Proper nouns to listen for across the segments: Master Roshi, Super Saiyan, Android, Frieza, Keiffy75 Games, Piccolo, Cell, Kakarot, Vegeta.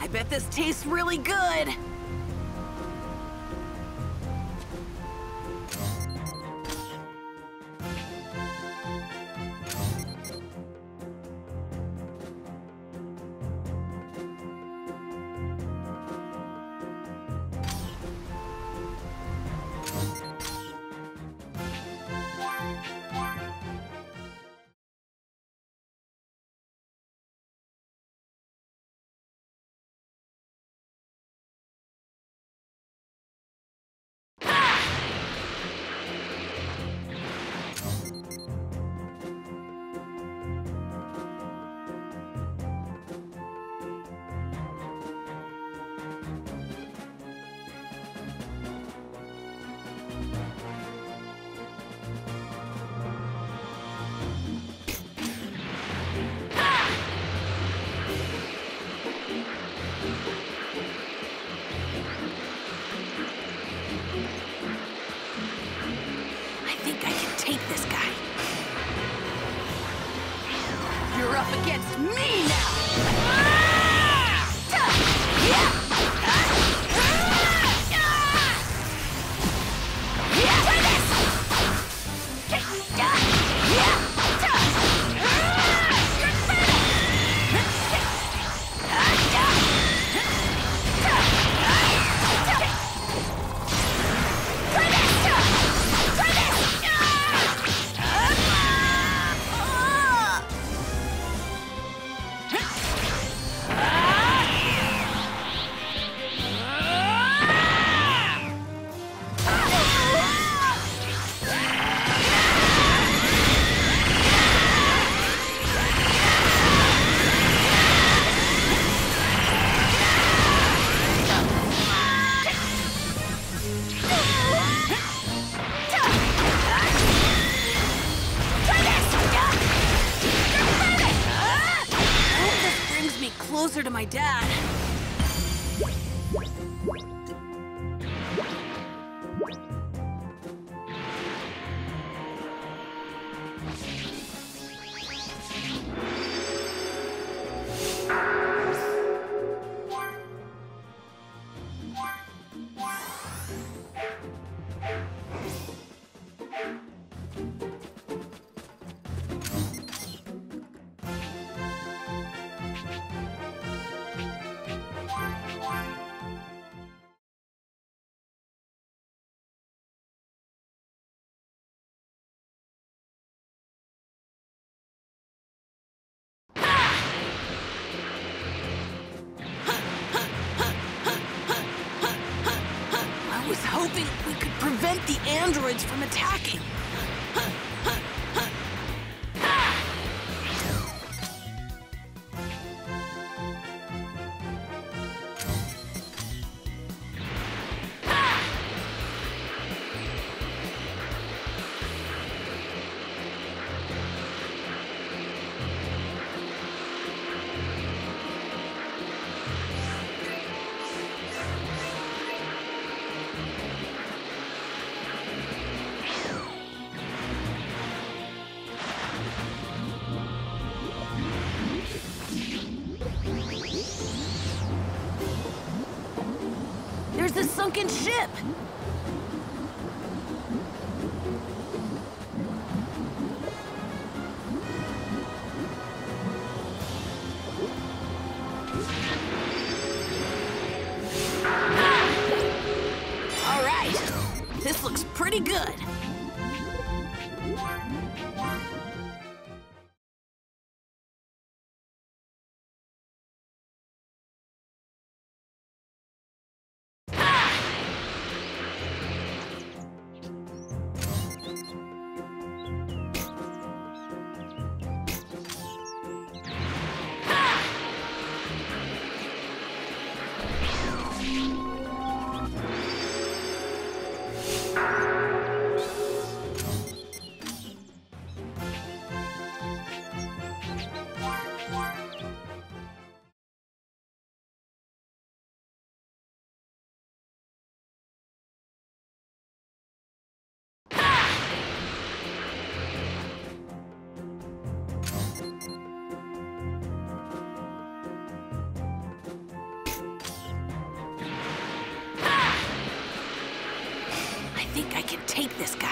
I bet this tastes really good! Closer to my dad. We could prevent the androids from attacking. the sunken ship! I think I can take this guy.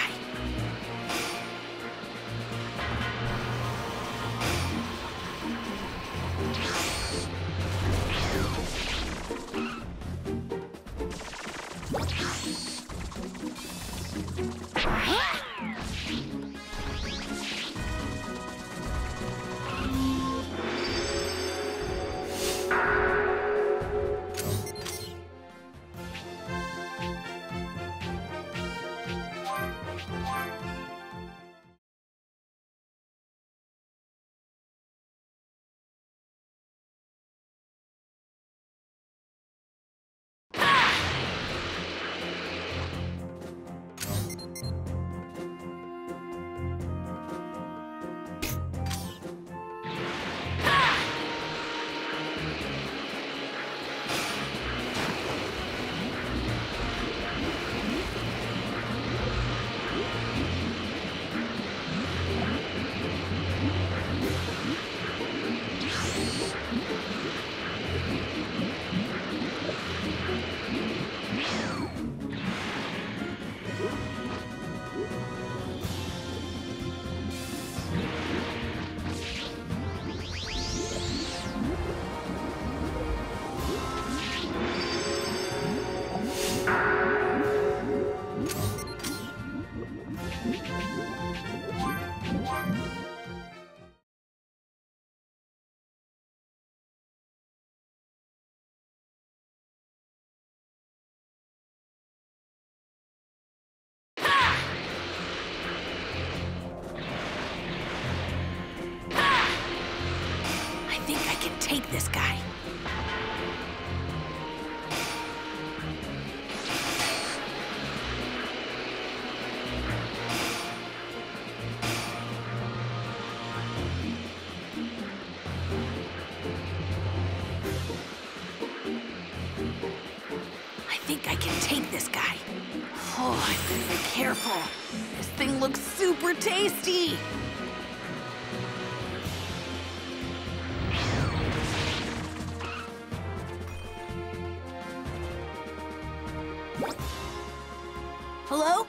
Take this guy. I think I can take this guy. Oh, I better be careful. This thing looks super tasty. Hello?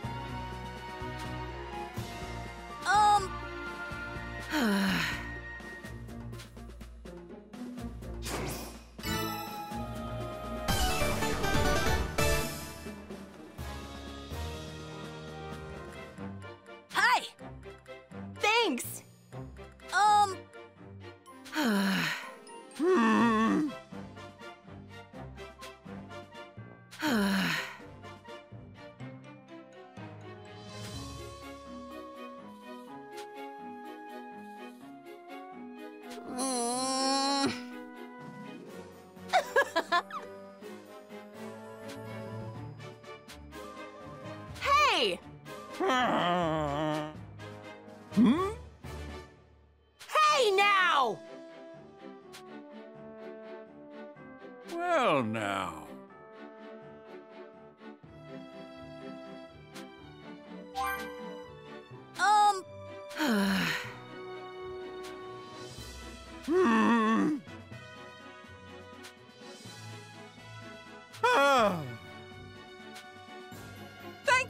Hi! Thanks! Hey now! Well now.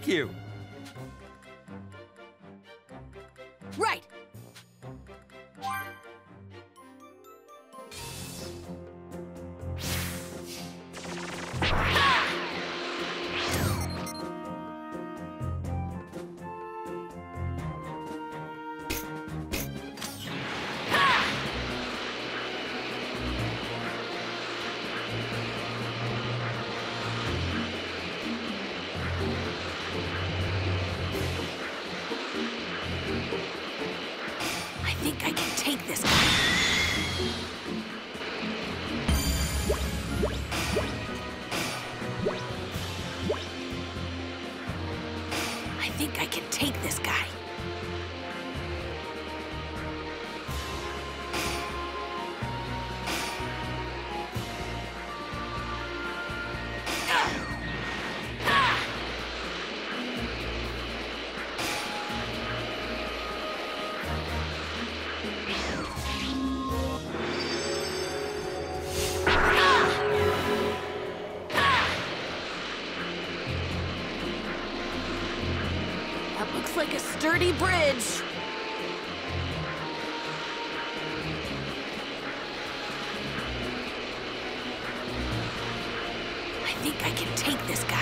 Thank you. Right. Dirty bridge. I think I can take this guy.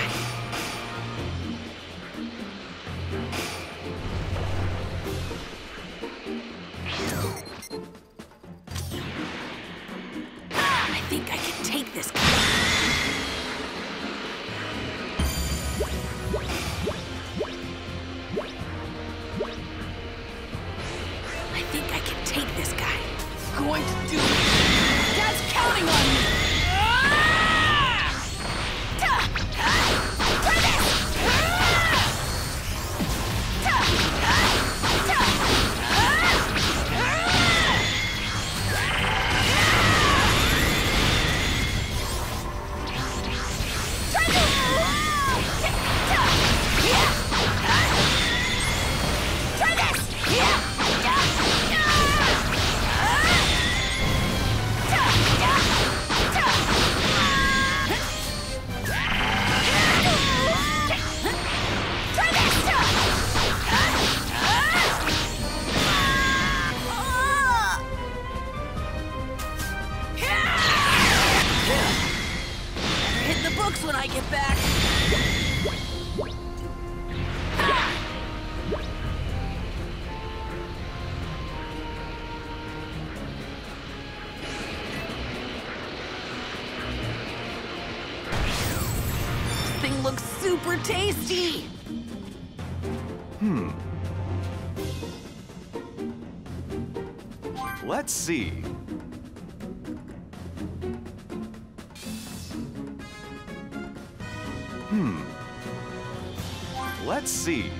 I think I can take this guy. Super tasty! Let's see. Let's see.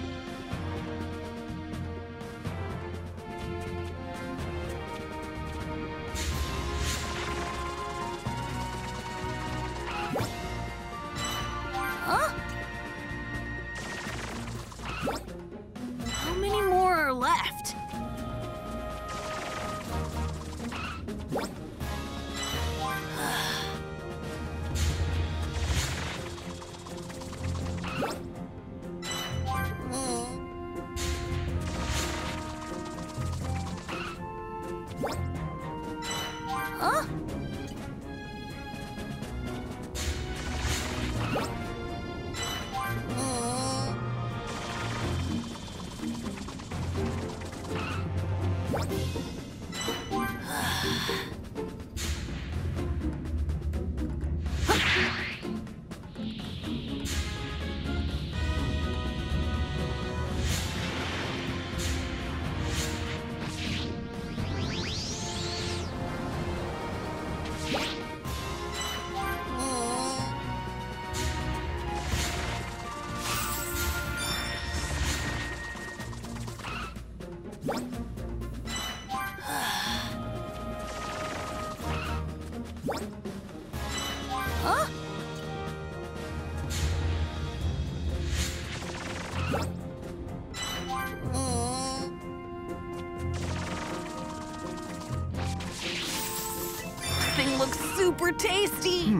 Super tasty!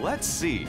Let's see.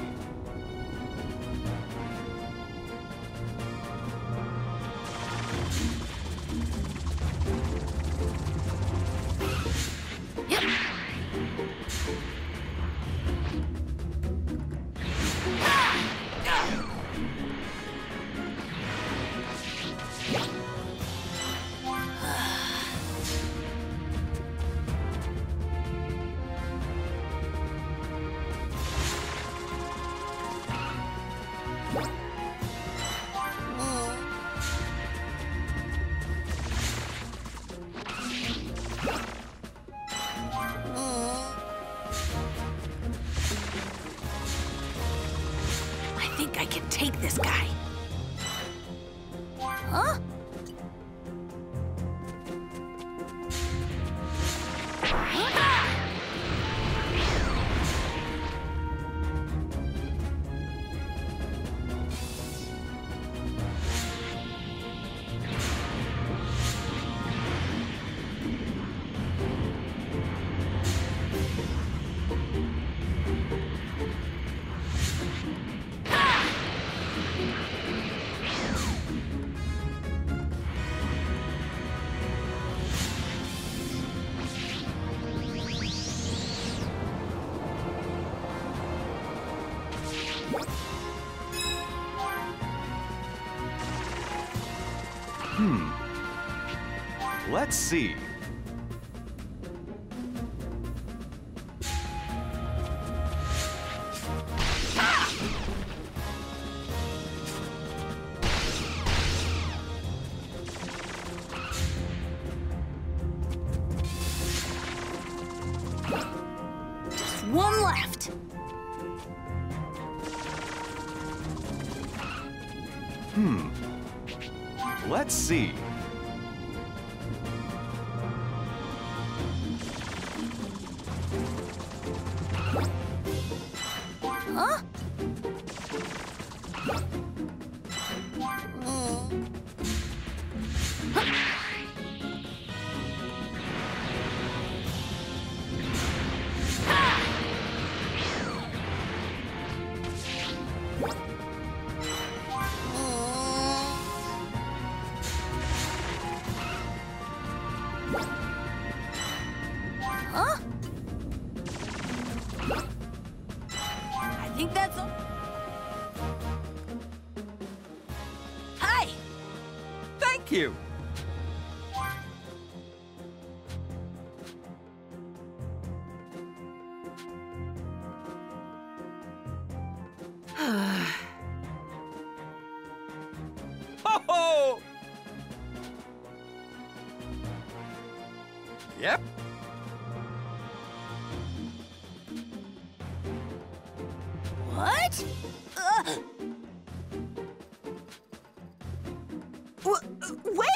Let's see. One left. Let's see. Huh? You. Ho-ho! Yep. What?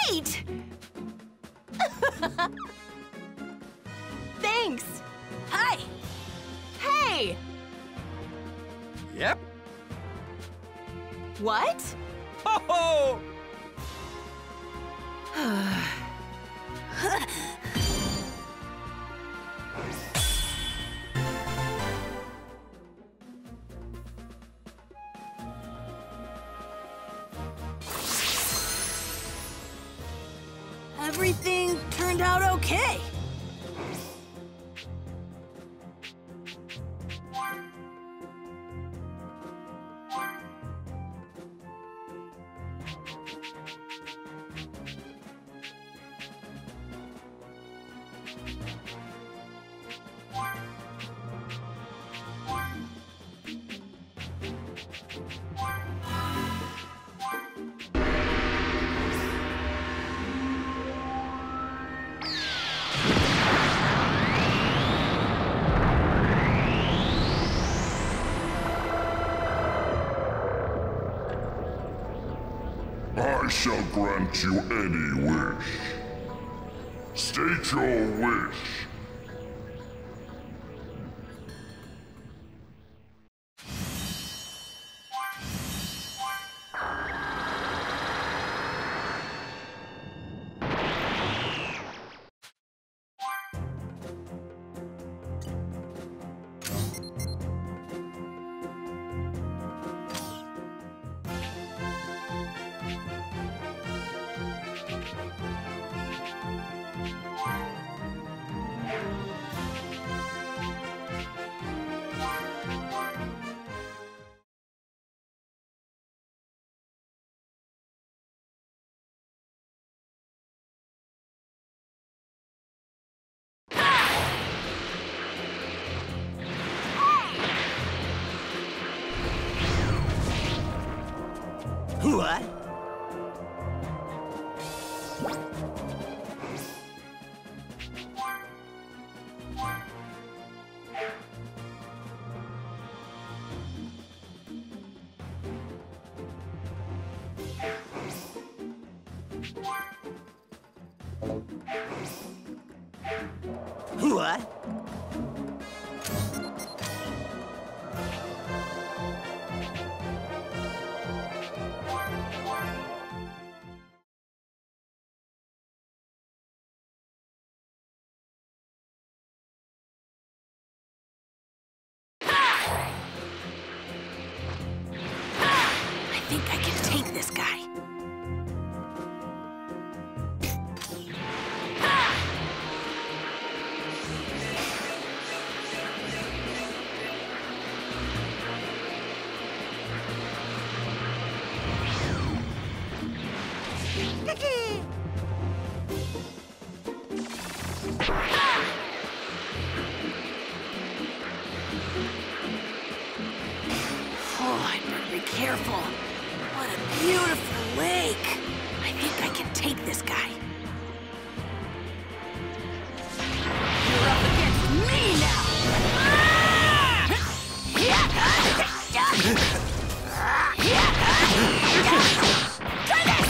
Wait! Thanks! Hi! Hey! Yep. What? Ho-ho! Everything turned out okay. I shall grant you any wish. State your wish. What? What? I think I can take this guy. Ah! this guy. You're up against me now! Try this!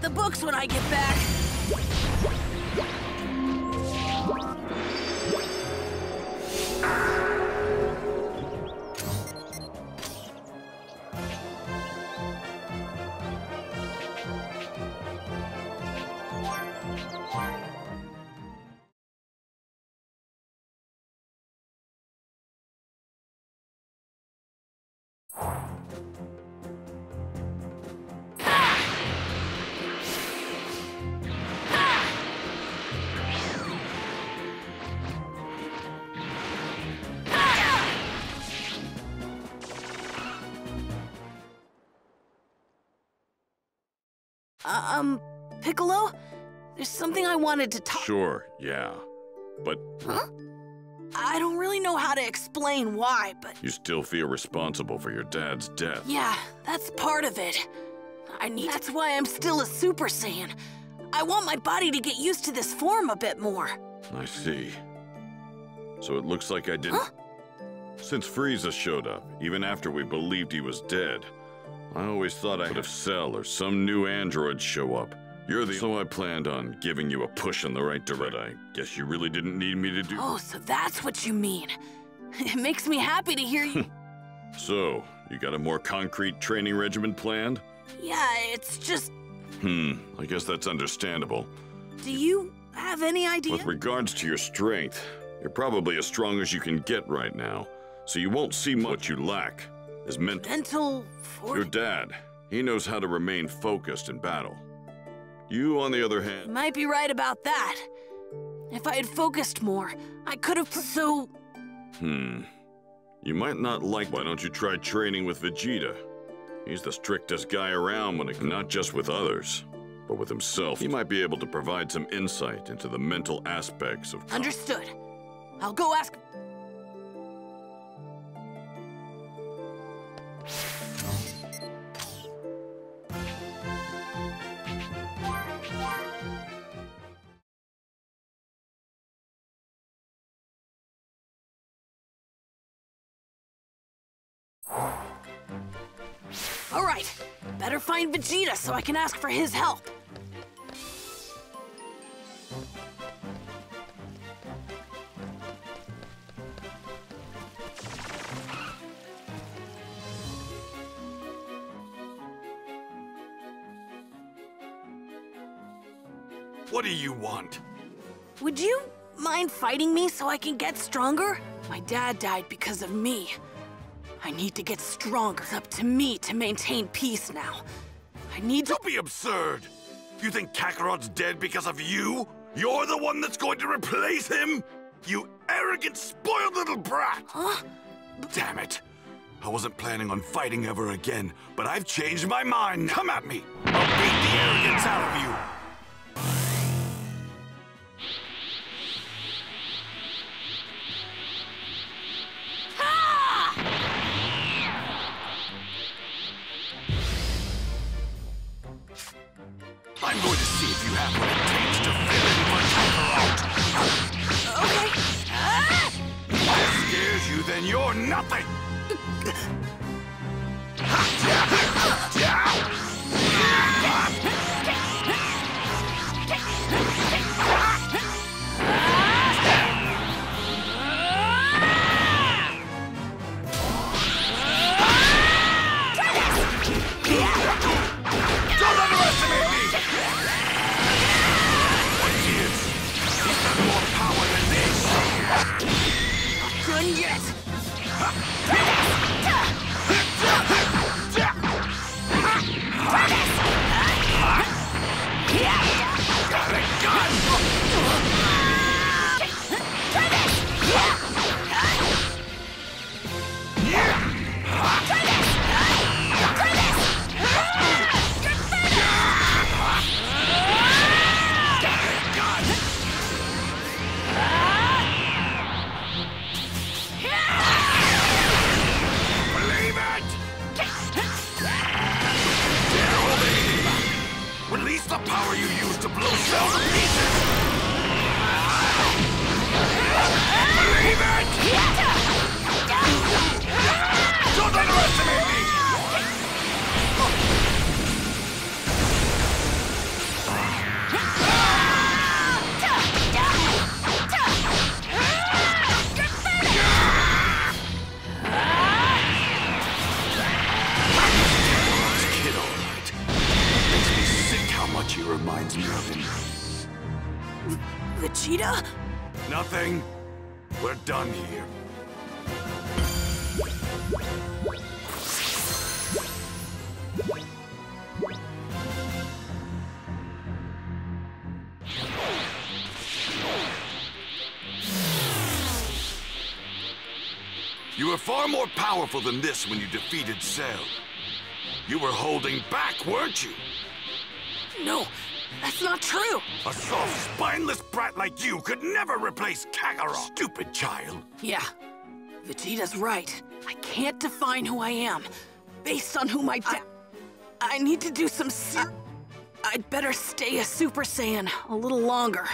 The books when I get back. Piccolo? There's something I wanted to talk— Sure, yeah, but— Huh? I don't really know how to explain why, but— You still feel responsible for your dad's death. Yeah, that's part of it. That's why I'm still a Super Saiyan. I want my body to get used to this form a bit more. I see. So it looks like I didn't— Huh? Since Frieza showed up, even after we believed he was dead, I always thought I would have Cell or some new android show up. So I planned on giving you a push in the right direction. I guess you really didn't need me to do— Oh, so that's what you mean. It makes me happy to hear you— So, you got a more concrete training regimen planned? Yeah, it's just— I guess that's understandable. Do you have any idea? With regards to your strength, you're probably as strong as you can get right now, so you won't see much you lack. Is mental force. Your dad, he knows how to remain focused in battle. You, on the other hand— You might be right about that. If I had focused more, I could have— You might not like— Why don't you try training with Vegeta? He's the strictest guy around when it— Not just with others, but with himself. He might be able to provide some insight into the mental aspects of— Understood. I'll go ask— All right, better find Vegeta so I can ask for his help. What do you want? Would you mind fighting me so I can get stronger? My dad died because of me. I need to get stronger. It's up to me to maintain peace now. I need to— Don't be absurd! You think Kakarot's dead because of you? You're the one that's going to replace him? You arrogant, spoiled little brat! Huh? Damn it. I wasn't planning on fighting ever again, but I've changed my mind. Come at me! I'll beat the arrogance out of you! I'm going to see if you have what it takes to fill in for Kakarot. Okay. If that scares you, then you're nothing. Don't underestimate me! Yeah! Vegeta? Nothing. We're done here. You were far more powerful than this when you defeated Cell. You were holding back, weren't you? No, that's not true. A soft, spineless brat like you could never replace Kakarot. Stupid child. Yeah, Vegeta's right. I can't define who I am based on whom I need to do some... I'd better stay a Super Saiyan a little longer.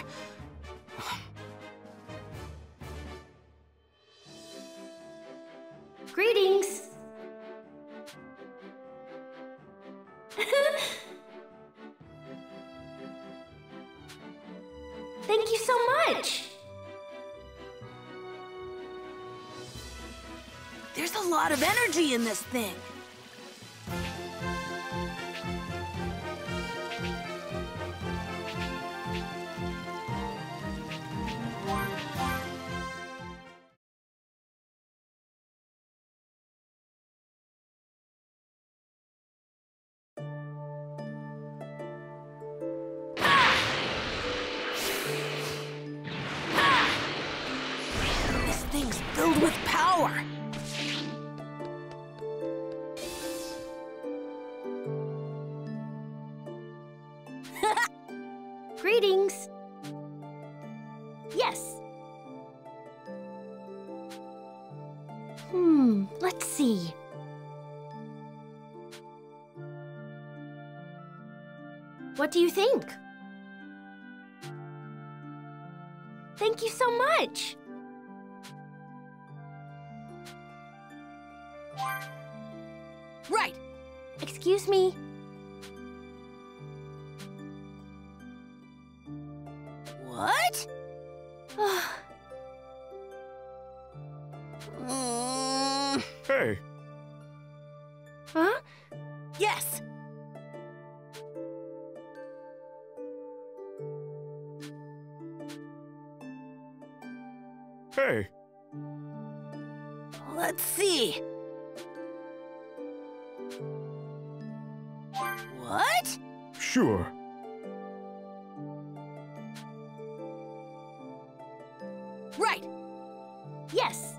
Greetings! Thank you so much! There's a lot of energy in this thing. Greetings. Yes. Let's see. What do you think? Thank you so much. Right. Excuse me. What? Hey. Huh? Yes. Hey. Let's see. What? Sure. Right. Yes.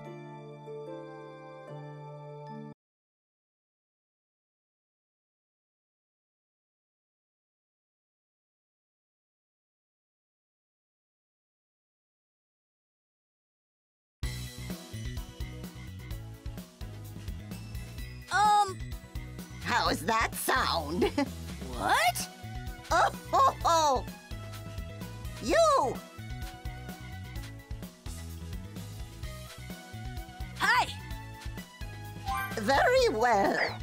How's that sound? What? Oh ho ho! You! Very well.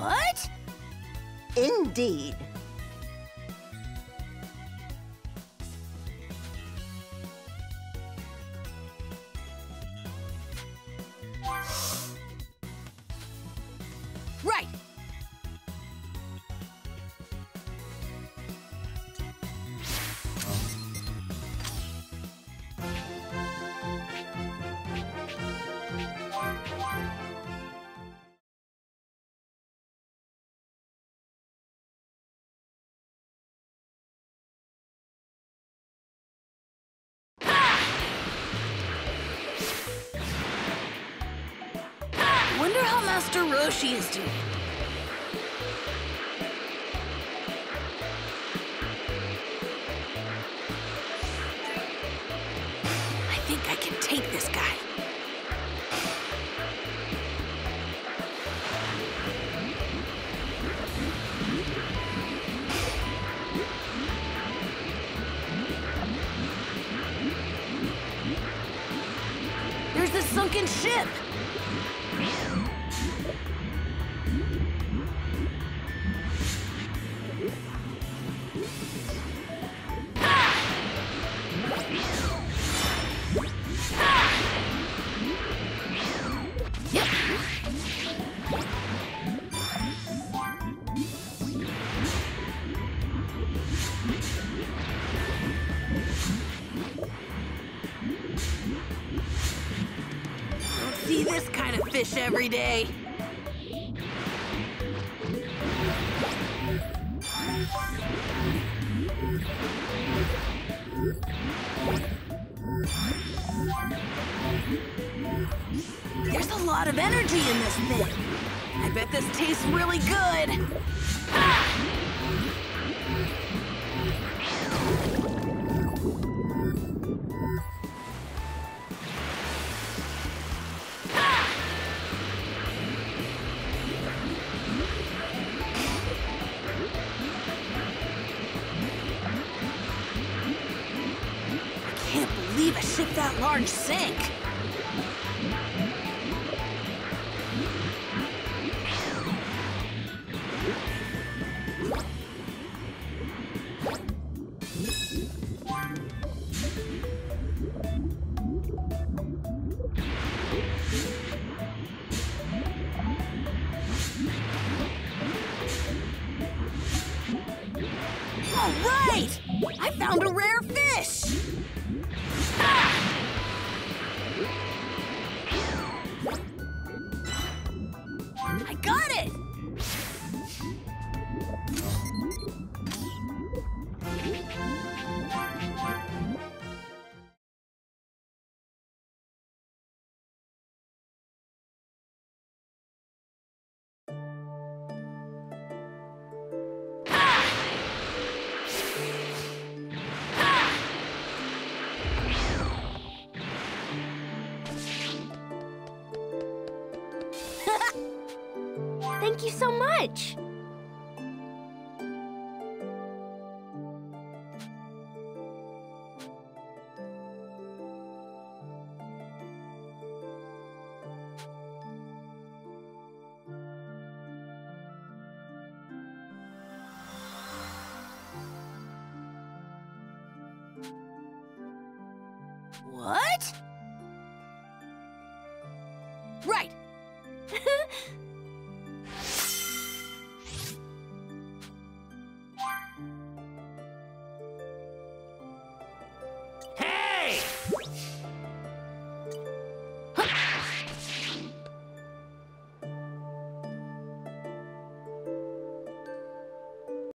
What? Indeed. Right. I wonder how Master Roshi is doing. I think I can take this guy. There's the sunken ship! fish every day. There's a lot of energy in this thing. I bet this tastes really good. Ah! That large sink. All right, I found a rare fish. Thank you so much!